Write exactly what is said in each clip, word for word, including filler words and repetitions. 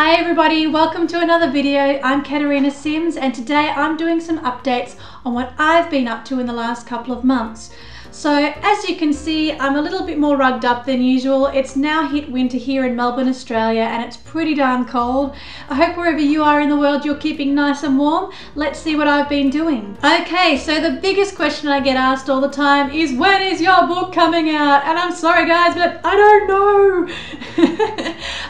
Hi everybody, welcome to another video. I'm Katerina Sims and today I'm doing some updates on what I've been up to in the last couple of months. So as you can see, I'm a little bit more rugged up than usual. It's now hit winter here in Melbourne, Australia, and it's pretty darn cold. I hope wherever you are in the world you're keeping nice and warm. Let's see what I've been doing. Okay, so the biggest question I get asked all the time is, when is your book coming out? And I'm sorry guys, but I don't know.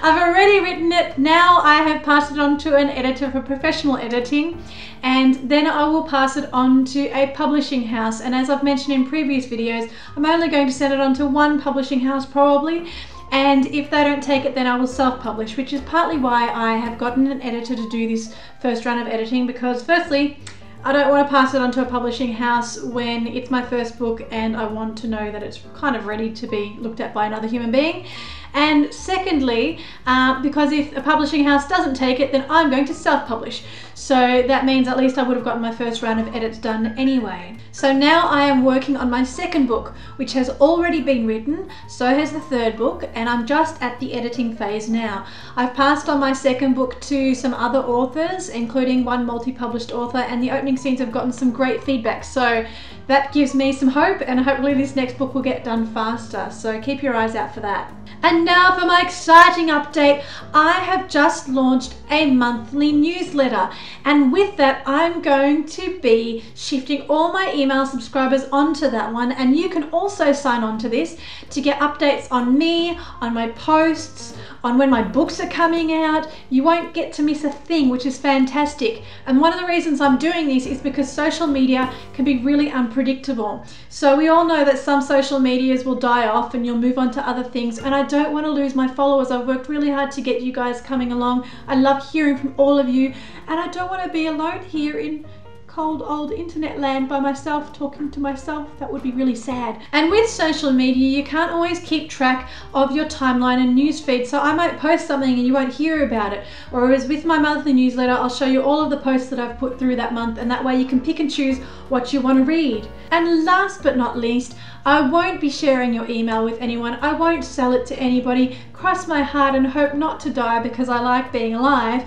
I've already written it. Now I have passed it on to an editor for professional editing, and then I will pass it on to a publishing house. And as I've mentioned in previous videos, I'm only going to send it on to one publishing house probably, and if they don't take it then I will self-publish, which is partly why I have gotten an editor to do this first run of editing, because firstly I don't want to pass it on to a publishing house when it's my first book and I want to know that it's kind of ready to be looked at by another human being. And secondly, uh, because if a publishing house doesn't take it, then I'm going to self-publish. So that means at least I would have gotten my first round of edits done anyway. So now I am working on my second book, which has already been written, so has the third book, and I'm just at the editing phase now. I've passed on my second book to some other authors, including one multi-published author, and the opening scenes have gotten some great feedback. So that gives me some hope, and hopefully this next book will get done faster. So keep your eyes out for that. And now for my exciting update, I have just launched a monthly newsletter, and with that I'm going to be shifting all my email subscribers onto that one, and you can also sign on to this to get updates on me, on my posts, on when my books are coming out. You won't get to miss a thing, which is fantastic. And one of the reasons I'm doing this is because social media can be really unpredictable. So we all know that some social medias will die off and you'll move on to other things, and I I don't want to lose my followers. I've worked really hard to get you guys coming along. I love hearing from all of you, and I don't want to be alone here in cold old internet land by myself talking to myself. That would be really sad. And with social media you can't always keep track of your timeline and newsfeed, so I might post something and you won't hear about it. Whereas with my monthly newsletter I'll show you all of the posts that I've put through that month, and that way you can pick and choose what you want to read. And last but not least, I won't be sharing your email with anyone. I won't sell it to anybody. Cross my heart and hope not to die, because I like being alive.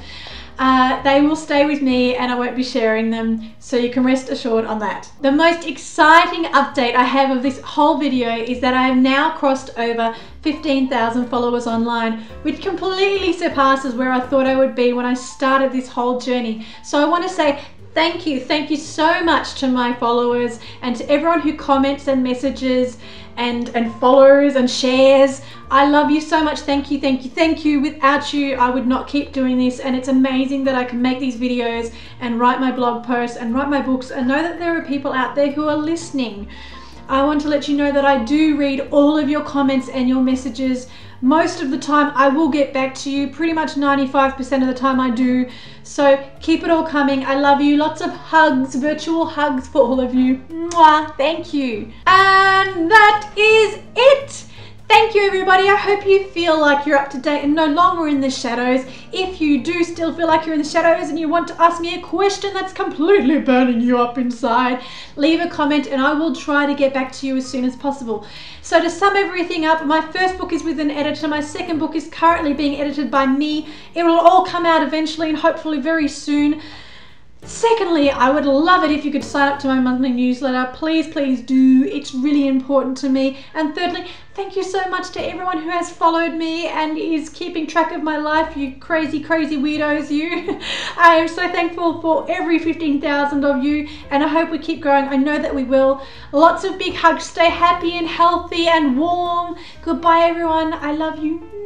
Uh, they will stay with me and I won't be sharing them, so you can rest assured on that. The most exciting update I have of this whole video is that I have now crossed over fifteen thousand followers online, which completely surpasses where I thought I would be when I started this whole journey. So I want to say thank you, thank you so much to my followers and to everyone who comments and messages and, and follows and shares. I love you so much. Thank you, thank you, thank you. Without you, I would not keep doing this, and it's amazing that I can make these videos and write my blog posts and write my books and know that there are people out there who are listening. I want to let you know that I do read all of your comments and your messages. Most of the time I will get back to you, pretty much ninety-five percent of the time I do. So keep it all coming. I love you. Lots of hugs, virtual hugs for all of you. Mwah, thank you. And that is it. Thank you everybody. I hope you feel like you're up to date and no longer in the shadows. If you do still feel like you're in the shadows and you want to ask me a question that's completely burning you up inside, leave a comment and I will try to get back to you as soon as possible. So to sum everything up, my first book is with an editor. My second book is currently being edited by me. It will all come out eventually and hopefully very soon. Secondly, I would love it if you could sign up to my monthly newsletter. Please, please do. It's really important to me. And thirdly, thank you so much to everyone who has followed me and is keeping track of my life, you crazy, crazy weirdos, you. I am so thankful for every fifteen thousand of you, and I hope we keep growing. I know that we will. Lots of big hugs. Stay happy and healthy and warm. Goodbye, everyone. I love you.